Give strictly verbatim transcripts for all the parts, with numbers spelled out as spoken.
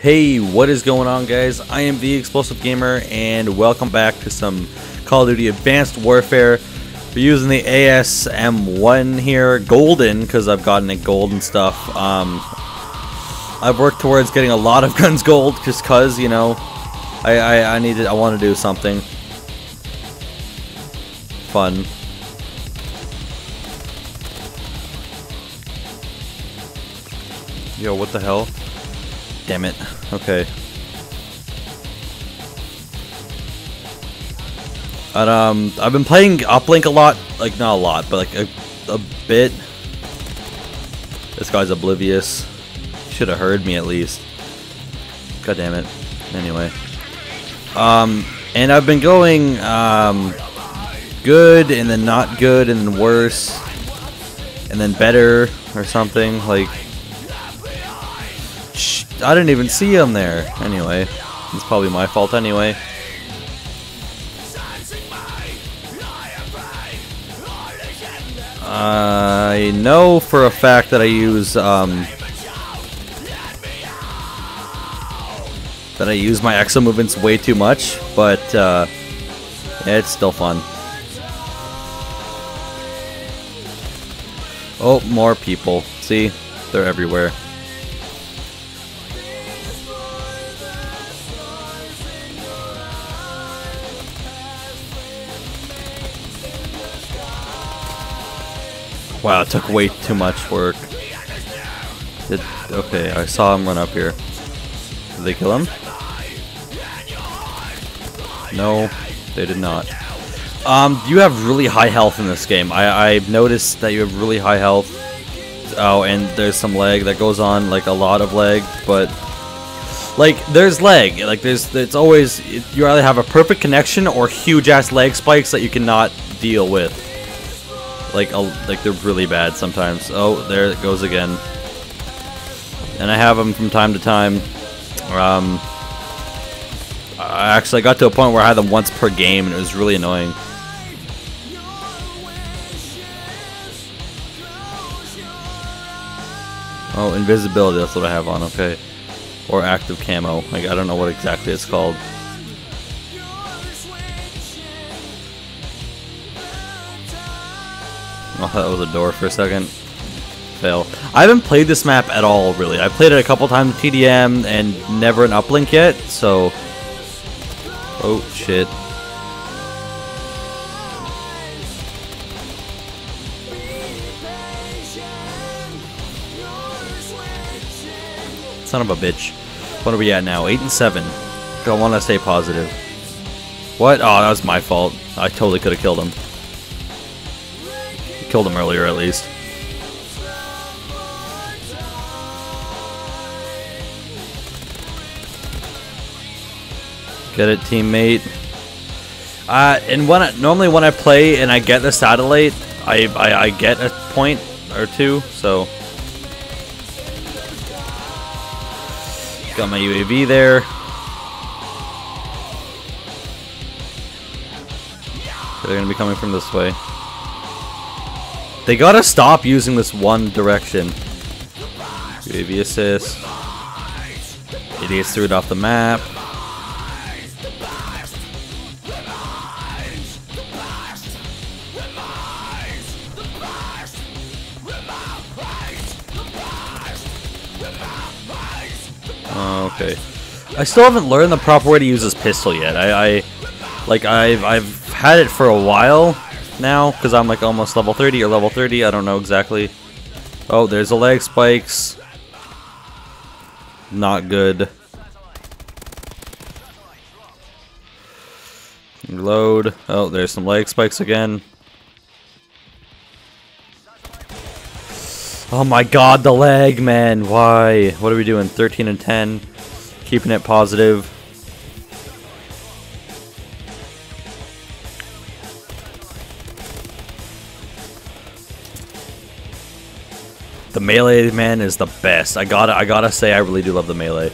Hey, what is going on, guys? I am the Explosive Gamer, and welcome back to some Call of Duty Advanced Warfare. We're using the A S M one here, golden, because I've gotten it gold and stuff. Um, I've worked towards getting a lot of guns gold, just cause, you know, I I, I need to, I want to do something fun. Yo, what the hell? Damn it. Okay. And, um, I've been playing Uplink a lot. Like, not a lot, but like a, a bit. This guy's oblivious. Should have heard me at least. God damn it. Anyway. Um, and I've been going, um, good, and then not good, and then worse, and then better, or something. Like, I didn't even see him there. Anyway, it's probably my fault anyway. I know for a fact that I use um, that I use my exo movements way too much, but uh, it's still fun. Oh, more people. See, they're everywhere. Wow, it took way too much work. It, okay, I saw him run up here. Did they kill him? No, they did not. Um, you have really high health in this game. I, I've noticed that you have really high health. Oh, and there's some lag that goes on, like a lot of lag, but... Like, there's lag. Like, there's, it's always... You either have a perfect connection or huge-ass lag spikes that you cannot deal with. Like, a, like they're really bad sometimes. Oh, there it goes again. And I have them from time to time. Um, I actually got to a point where I had them once per game, and it was really annoying. Oh, invisibility, that's what I have on, okay. Or active camo, like I don't know what exactly it's called. Oh, that was a door for a second. Fail. I haven't played this map at all, really. I played it a couple times in T D M and never an uplink yet, so... Oh, shit. Son of a bitch. What are we at now? eight and seven. I want to stay positive. What? Oh, that was my fault. I totally could have killed him. Killed him earlier, at least. Get it, teammate. Uh, and when I, normally when I play and I get the satellite, I, I I get a point or two. So got my U A V there. They're gonna be coming from this way. They gotta stop using this one direction. U A V assist. Idiots threw it off the map. Okay. I still haven't learned the proper way to use this pistol yet. I, I like I've I've had it for a while now, because I'm like almost level thirty or level thirty, I don't know exactly. Oh, there's the lag spikes. Not good. Reload. Oh, there's some lag spikes again. Oh my god, the lag, man. Why? What are we doing? thirteen and ten. Keeping it positive. The melee, man, is the best. I gotta, I gotta say, I really do love the melee.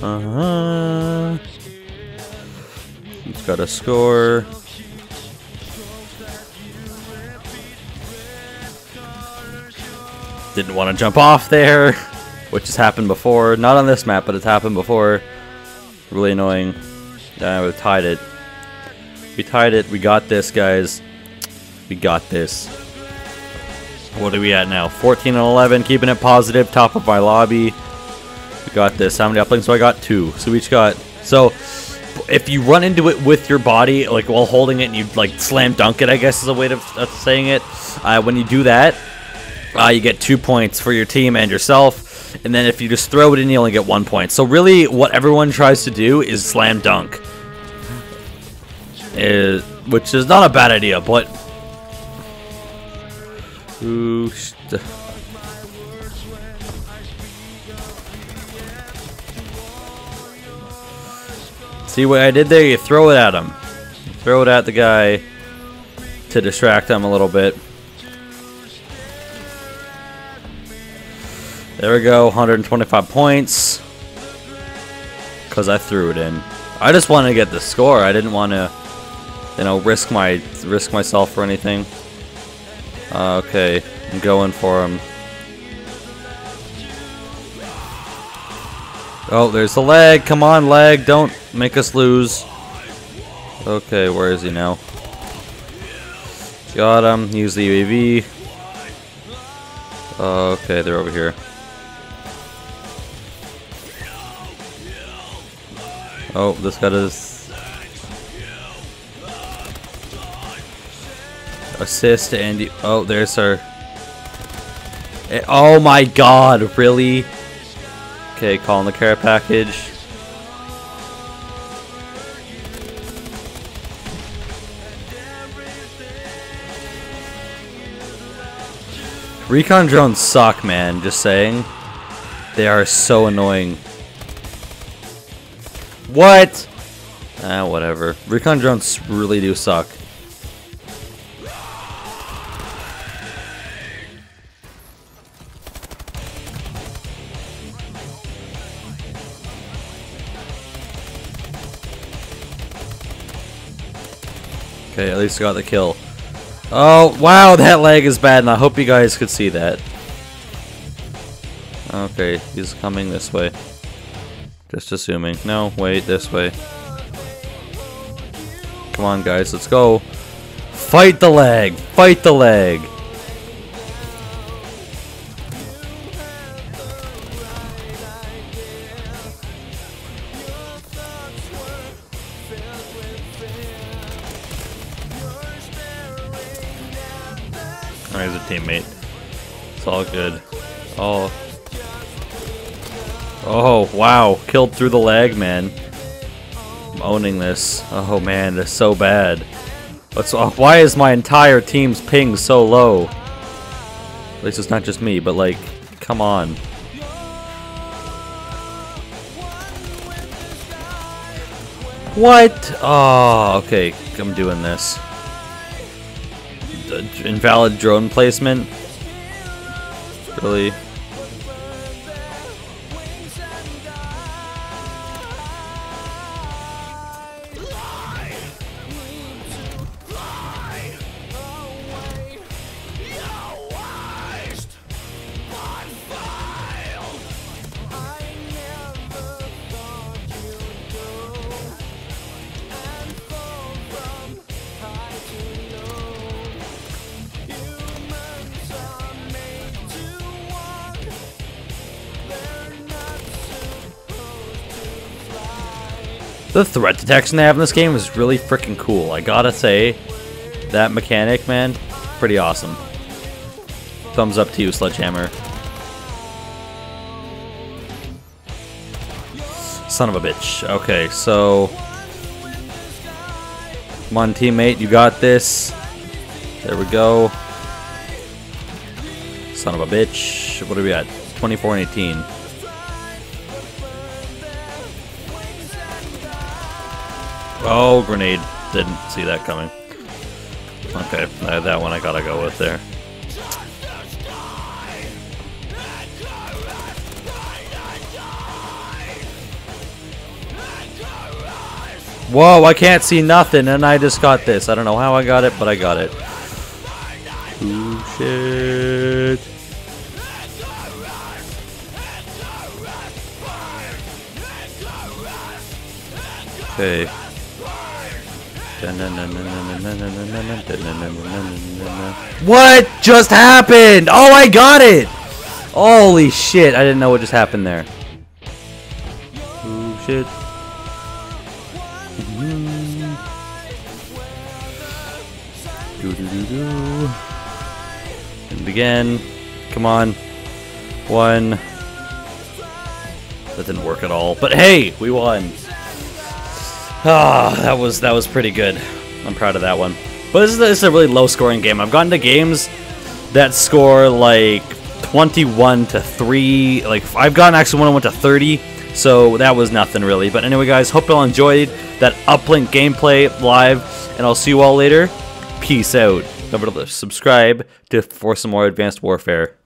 Uh huh. He's got a score. didn't want to jump off there, which has happened before. Not on this map, but it's happened before. Really annoying. Uh, we tied it. We tied it. We got this, guys. We got this. What are we at now? fourteen and eleven, keeping it positive. Top of my lobby. We got this. How many uplinks do I got? Two. So we each got... So, if you run into it with your body, like, while holding it, and you, like, slam dunk it, I guess is a way of saying it. Uh, when you do that, uh, you get two points for your team and yourself. And then if you just throw it in, you only get one point. So, really, what everyone tries to do is slam dunk. Is, which is not a bad idea, but... Ooh, st See what I did there? You throw it at him. Throw it at the guy to distract him a little bit. There we go, one hundred twenty-five points. Because I threw it in. I just wanted to get the score. I didn't want to, you know, risk my risk myself or anything. Uh, okay, I'm going for him. Oh, there's the lag. Come on, lag. Don't make us lose. Okay, where is he now? Got him. Use the U A V. Uh, okay, they're over here. Oh, this guy does... Assist to Andy. Oh, there's our... It, oh my god, really? Okay, calling the care package. Recon drones suck, man, just saying. They are so annoying. What? Ah, whatever. Recon drones really do suck. Okay, at least I got the kill. Oh, wow, that lag is bad, and I hope you guys could see that. Okay, he's coming this way. Just assuming. No, wait, this way. Come on, guys, let's go. Fight the lag! Fight the lag! There's a teammate. It's all good. Oh. Oh, wow. Killed through the lag, man. I'm owning this. Oh, man. That's so bad. Let's, oh, why is my entire team's ping so low? At least it's not just me, but, like, come on. What? Oh, okay. I'm doing this. Invalid drone placement. Really? The threat detection they have in this game is really freaking cool. I gotta say, that mechanic, man, pretty awesome. Thumbs up to you, Sledgehammer. Son of a bitch. Okay, so... Come on, teammate, you got this. There we go. Son of a bitch. What are we at? twenty-four and eighteen. Oh, grenade. Didn't see that coming. Okay, uh, that one I gotta go with there. Whoa, I can't see nothing, and I just got this. I don't know how I got it, but I got it. Ooh, shit. Okay. What just happened? Oh, I got it! Holy shit, I didn't know what just happened there. Oh, shit. And again. Come on. One. That didn't work at all. But hey, we won. Ah, that was that was pretty good. I'm proud of that one. But this is, this is a really low-scoring game. I've gotten to games that score like twenty-one to three. Like I've gotten actually one that went to thirty. So that was nothing really. But anyway, guys, hope you all enjoyed that Uplink gameplay live, and I'll see you all later. Peace out. Remember to subscribe to for some more Advanced Warfare.